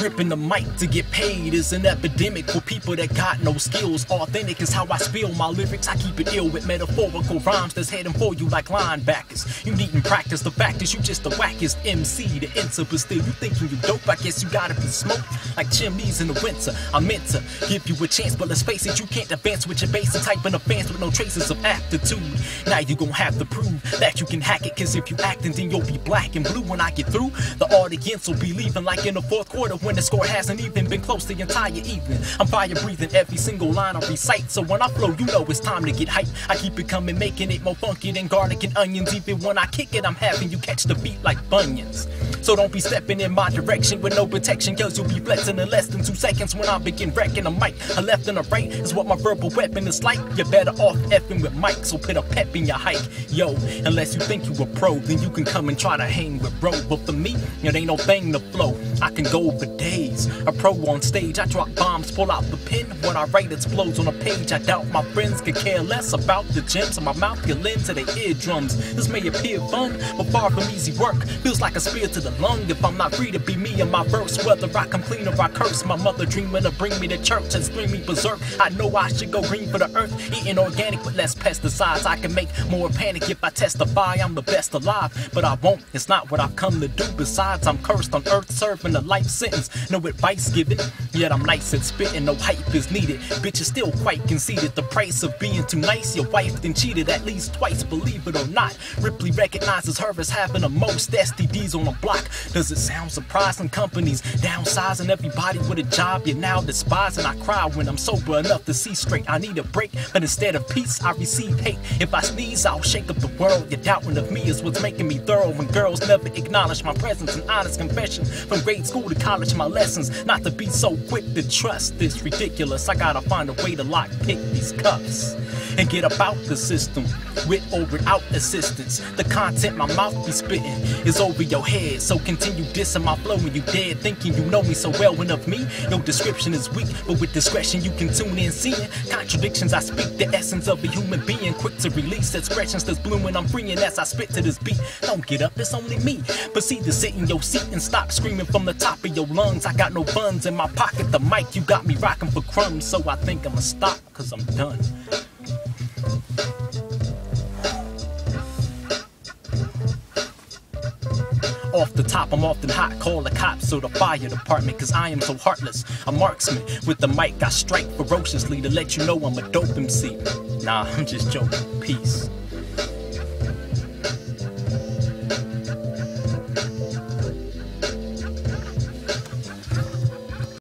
Gripping the mic to get paid is an epidemic for people that got no skills. Authentic is how I spill my lyrics. I keep it ill with metaphorical rhymes that's heading for you like linebackers. You needn't practice. The fact is you just the wackest MC to enter, but still you thinking you dope. I guess you gotta be smoked like chimneys in the winter. I meant to give you a chance, but let's face it, you can't advance with your basic type in advance with no traces of aptitude. Now you gon' have to prove that you can hack it, cause if you actin' then you'll be black and blue. When I get through, the audience will be leaving like in the fourth quarter when the score hasn't even been close the entire evening. I'm fire breathing, every single line I recite, so when I flow you know it's time to get hype. I keep it coming, making it more funky than garlic and onions. Even when I kick it, I'm having you catch the beat like bunions. So don't be stepping in my direction with no protection, cause you'll be flexing in less than 2 seconds when I begin wrecking a mic. A left and a right is what my verbal weapon is like. You're better off effing with Mike, so put a pep in your hike. Yo, unless you think you a pro, then you can come and try to hang with bro. But for me, it ain't no thing to flow. I can go for days, a pro on stage. I drop bombs, pull out the pen. What I write explodes on a page. I doubt my friends could care less about the gems in my mouth, you lend to their eardrums. This may appear fun, but far from easy work. Feels like a spear to the lung if I'm not free to be me in my verse. Whether I come clean or I curse, my mother dreaming of bring me to church and scream me berserk. I know I should go green for the earth, eating organic with less pesticides. I can make more panic if I testify I'm the best alive, but I won't. It's not what I've come to do. Besides, I'm cursed on earth, serving a life sentence. No advice given, yet I'm nice at spitting. No hype is needed. Bitch is still quite conceited. The price of being too nice. Your wife then cheated at least twice, believe it or not. Ripley recognizes her as having the most STDs on the block. Does it sound surprising? Companies downsizing everybody with a job you're now despising. I cry when I'm sober enough to see straight. I need a break, but instead of peace, I receive hate. If I sneeze, I'll shake up the world. Your doubting of me is what's making me thorough. When girls never acknowledge my presence, an honest confession. From grade school to college, my lessons. Not to be so quick to trust this ridiculous. I gotta find a way to lockpick these cuffs and get about the system with or without assistance. The content my mouth be spitting is over your head, so continue dissing my flow when you dead. Thinking you know me so well, and of me your description is weak, but with discretion you can tune in seeing contradictions. I speak the essence of a human being, quick to release expressions that's blooming. I'm freeing as I spit to this beat. Don't get up, it's only me. Proceed to sit in your seat and stop screaming from the top of your lungs. I got no funds in my pocket, the mic you got me rocking for crumbs. So I think I'ma stop, cause I'm done. Off the top, I'm often hot, call the cops or the fire department, cause I am so heartless. A marksman with the mic, I strike ferociously to let you know I'm a dope MC. Nah, I'm just joking. Peace.